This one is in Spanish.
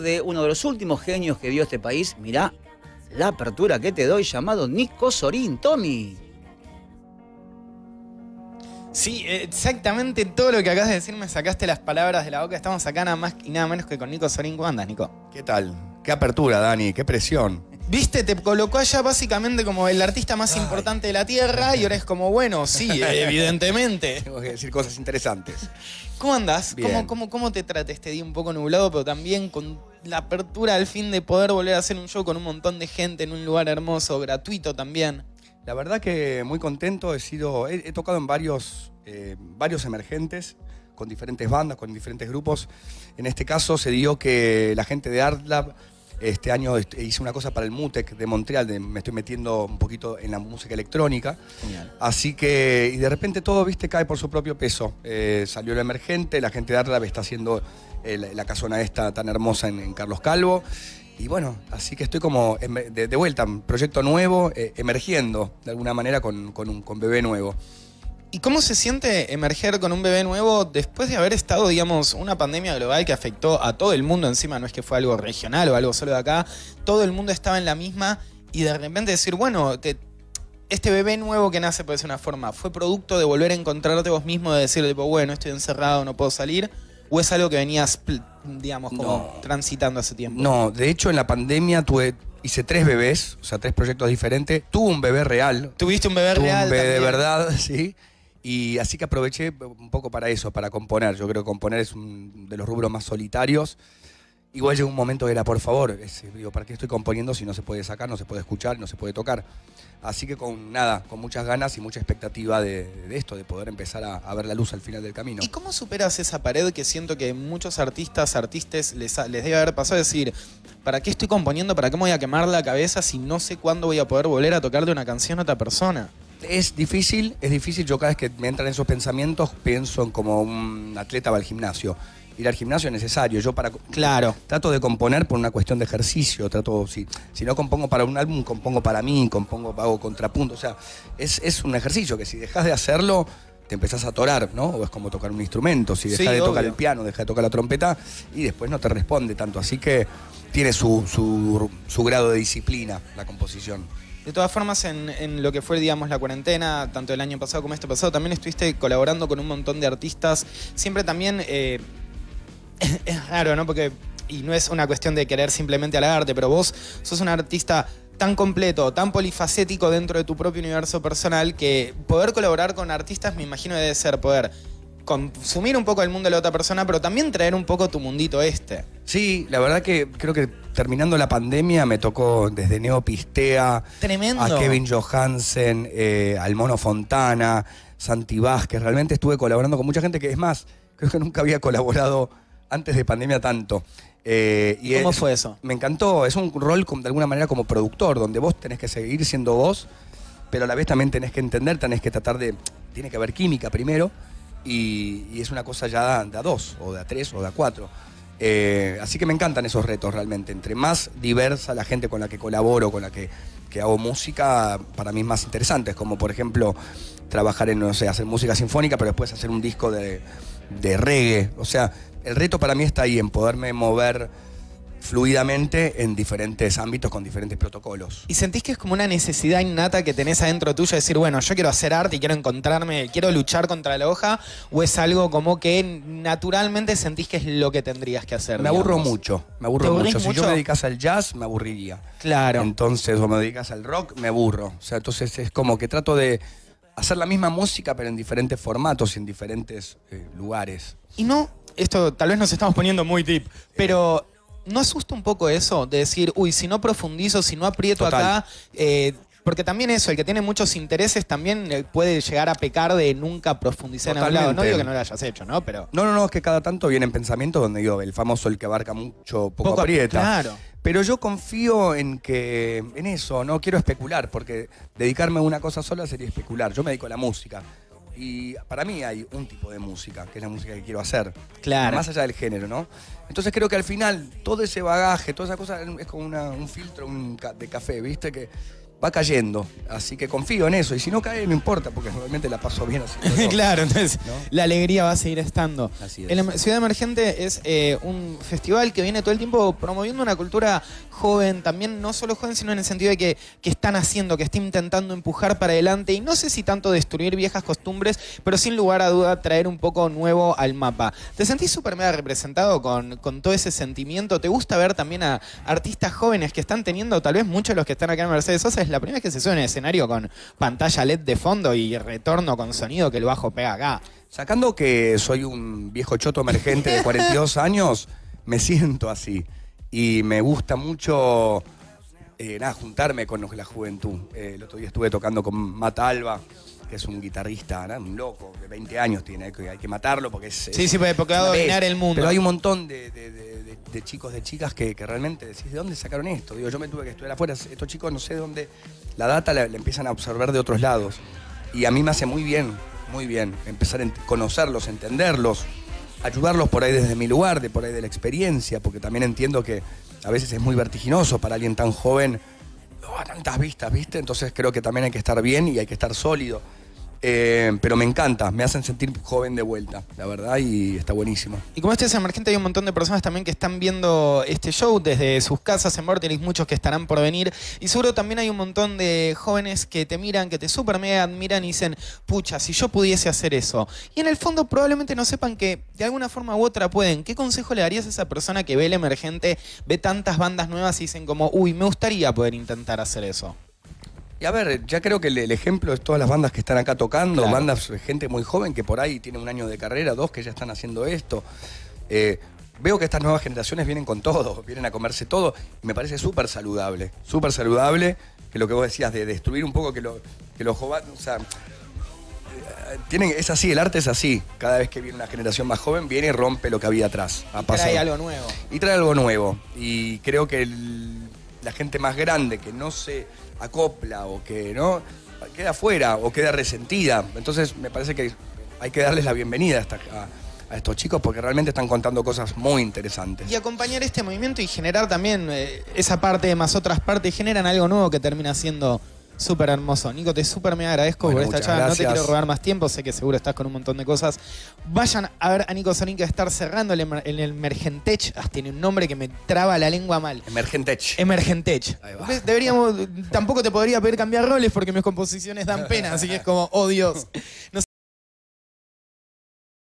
de uno de los últimos genios que vio este país. Mirá la apertura que te doy, llamado Nico Sorín, Tomi. Sí, exactamente todo lo que acabas de decir, me sacaste las palabras de la boca. Estamos acá nada más y nada menos que con Nico Sorín. ¿Cómo andas, Nico? ¿Qué tal? Qué apertura, Dani, qué presión. Viste, te colocó allá básicamente como el artista más importante de la Tierra y ahora es como, bueno, sí, evidentemente. Tengo que decir cosas interesantes. ¿Cómo andás? ¿Cómo te traté este día un poco nublado, pero también con la apertura al fin de poder volver a hacer un show con un montón de gente en un lugar hermoso, gratuito también? La verdad que muy contento, he tocado en varios emergentes, con diferentes bandas, con diferentes grupos. En este caso se dio que la gente de Art Lab, este año hice una cosa para el MUTEC de Montreal, me estoy metiendo un poquito en la música electrónica. Genial. Así que, y de repente todo, viste, cae por su propio peso. Salió el emergente, la gente de Art Lab está haciendo la casona esta tan hermosa en Carlos Calvo. Y bueno, así que estoy como de vuelta, un proyecto nuevo, emergiendo de alguna manera con bebé nuevo. ¿Y cómo se siente emerger con un bebé nuevo después de haber estado, digamos, una pandemia global que afectó a todo el mundo? Encima no es que fue algo regional o algo solo de acá. Todo el mundo estaba en la misma y de repente decir, bueno, este bebé nuevo que nace, por decir una forma, ¿fue producto de volver a encontrarte vos mismo, de decir, tipo, bueno, estoy encerrado, no puedo salir? ¿O es algo que venías, digamos, como transitando hace tiempo? No, de hecho en la pandemia hice 3 bebés, o sea, 3 proyectos diferentes. Tuve un bebé real. ¿Tuviste un bebé real? Un bebé también, de verdad, sí. Y así que aproveché un poco para eso, para componer. Yo creo que componer es uno de los rubros más solitarios. Igual llegó un momento que era, por favor, digo, ¿para qué estoy componiendo si no se puede sacar, no se puede escuchar, no se puede tocar? Así que con muchas ganas y mucha expectativa de esto, de poder empezar a ver la luz al final del camino. ¿Y cómo superas esa pared que siento que muchos artistas les debe haber pasado? Es decir, ¿para qué estoy componiendo? ¿Para qué me voy a quemar la cabeza si no sé cuándo voy a poder volver a tocarle una canción a otra persona? Es difícil. Yo cada vez que me entran esos pensamientos pienso en como un atleta va al gimnasio. Ir al gimnasio es necesario. Yo trato de componer por una cuestión de ejercicio. Si no compongo para un álbum, compongo para mí, hago contrapunto. O sea, es un ejercicio que si dejas de hacerlo, te empezás a atorar, ¿no? O es como tocar un instrumento. Si dejás de tocar el piano, dejás de tocar la trompeta y después no te responde tanto. Así que tiene su grado de disciplina la composición. De todas formas, en lo que fue, digamos, la cuarentena, tanto el año pasado como este pasado, también estuviste colaborando con un montón de artistas. Siempre también, es raro, ¿no? Porque, y no es una cuestión de querer simplemente halagarte, pero vos sos un artista tan completo, tan polifacético dentro de tu propio universo personal, que poder colaborar con artistas, me imagino, debe ser poder consumir un poco el mundo de la otra persona, pero también traer un poco tu mundito este. Sí, la verdad que creo que terminando la pandemia me tocó desde Neo Pistea, tremendo, a Kevin Johansen, al Mono Fontana, Santi Vázquez. Realmente estuve colaborando con mucha gente que, es más, creo que nunca había colaborado antes de pandemia tanto. ¿Y cómo fue eso? Me encantó. Es un rol de alguna manera como productor, donde vos tenés que seguir siendo vos, pero a la vez también tenés que entender, tenés que tratar de... Tiene que haber química primero. Y es una cosa ya de a 2, o de a 3, o de a 4. Así que me encantan esos retos realmente. Entre más diversa la gente con la que colaboro, con la que hago música, para mí es más interesante. Es como, por ejemplo, trabajar en, no sé, hacer música sinfónica, pero después hacer un disco de reggae. O sea, el reto para mí está ahí, en poderme mover fluidamente en diferentes ámbitos con diferentes protocolos. ¿Y sentís que es como una necesidad innata que tenés adentro tuyo de decir, bueno, yo quiero hacer arte y quiero encontrarme, quiero luchar contra la hoja? ¿O es algo como que naturalmente sentís que es lo que tendrías que hacer? Me aburro mucho, Si yo me dedicas al jazz, me aburriría. Claro. Entonces, o me dedicas al rock, me aburro. O sea, entonces es como que trato de hacer la misma música, pero en diferentes formatos y en diferentes lugares. Y no, esto tal vez nos estamos poniendo muy deep, pero... ¿No asusta un poco eso de decir, uy, si no profundizo, si no aprieto acá? Porque también eso, el que tiene muchos intereses también puede llegar a pecar de nunca profundizar en algún lado. No digo que no lo hayas hecho, ¿no? Pero... No, es que cada tanto vienen pensamientos donde digo, el famoso, el que abarca mucho, poco aprieta. Claro. Pero yo confío en eso, no quiero especular, porque dedicarme a una cosa sola sería especular. Yo me dedico a la música. Y para mí hay un tipo de música, que es la música que quiero hacer. Claro. Más allá del género, ¿no? Entonces creo que al final todo ese bagaje, toda esa cosa es como un filtro de café, ¿viste? Que va cayendo. Así que confío en eso. Y si no cae, no importa, porque realmente la paso bien así. Claro, entonces ¿no? La alegría va a seguir estando. Así es. En la Ciudad Emergente es un festival que viene todo el tiempo promoviendo una cultura joven, también no solo joven, sino en el sentido de que están haciendo, que está intentando empujar para adelante. Y no sé si tanto destruir viejas costumbres, pero sin lugar a duda traer un poco nuevo al mapa. ¿Te sentís súper mega representado con todo ese sentimiento? ¿Te gusta ver también a artistas jóvenes que están teniendo, tal vez muchos de los que están acá en Mercedes Sosa, es la primera vez que se suben al escenario con pantalla LED de fondo y retorno con sonido que el bajo pega acá? Sacando que soy un viejo choto emergente de 42 años, me siento así. Y me gusta mucho juntarme con la juventud. El otro día estuve tocando con Mata Alba, que es un guitarrista, ¿no? Un loco, que 20 años tiene, que hay que matarlo porque es... Sí, sí, porque va a dominar el mundo. Pero hay un montón de chicos, de chicas que realmente decís, ¿de dónde sacaron esto? Digo, yo me tuve que estudiar afuera, estos chicos no sé de dónde, la data la empiezan a observar de otros lados. Y a mí me hace muy bien, empezar a conocerlos, entenderlos, ayudarlos por ahí desde mi lugar, por ahí de la experiencia, porque también entiendo que a veces es muy vertiginoso para alguien tan joven, tantas vistas, ¿viste? Entonces creo que también hay que estar bien y hay que estar sólido. Pero me encanta, me hacen sentir joven de vuelta, la verdad, y está buenísimo. Y como este es emergente, hay un montón de personas también que están viendo este show desde sus casas en Vorterix, muchos que estarán por venir. Y seguro también hay un montón de jóvenes que te miran, que te super mega admiran y dicen, pucha, si yo pudiese hacer eso. Y en el fondo probablemente no sepan que de alguna forma u otra pueden. ¿Qué consejo le darías a esa persona que ve el emergente, ve tantas bandas nuevas y dicen como, uy, me gustaría poder intentar hacer eso? Y a ver, ya creo que el ejemplo es todas las bandas que están acá tocando, claro. Bandas, gente muy joven que por ahí tiene un año de carrera, dos que ya están haciendo esto. Veo que estas nuevas generaciones vienen con todo, vienen a comerse todo. Y me parece súper saludable que lo que vos decías de destruir un poco, que los jóvenes, o sea, tienen, es así, el arte es así. Cada vez que viene una generación más joven, viene y rompe lo que había atrás. Y trae algo nuevo. Y trae algo nuevo. Y creo que la gente más grande que no se acopla o que no queda afuera o queda resentida. Entonces me parece que hay que darles la bienvenida a estos chicos porque realmente están contando cosas muy interesantes. Y acompañar este movimiento y generar también esa parte más otras partes, generan algo nuevo que termina siendo súper hermoso. Nico, te súper me agradezco por esta charla. No te quiero robar más tiempo, sé que seguro estás con un montón de cosas. Vayan a ver a Nico Sorín, que va a estar cerrando el Emergentech. Tiene un nombre que me traba la lengua mal. Emergentech. Emergentech. Deberíamos, tampoco te podría pedir cambiar roles porque mis composiciones dan pena, así que es como, oh Dios. No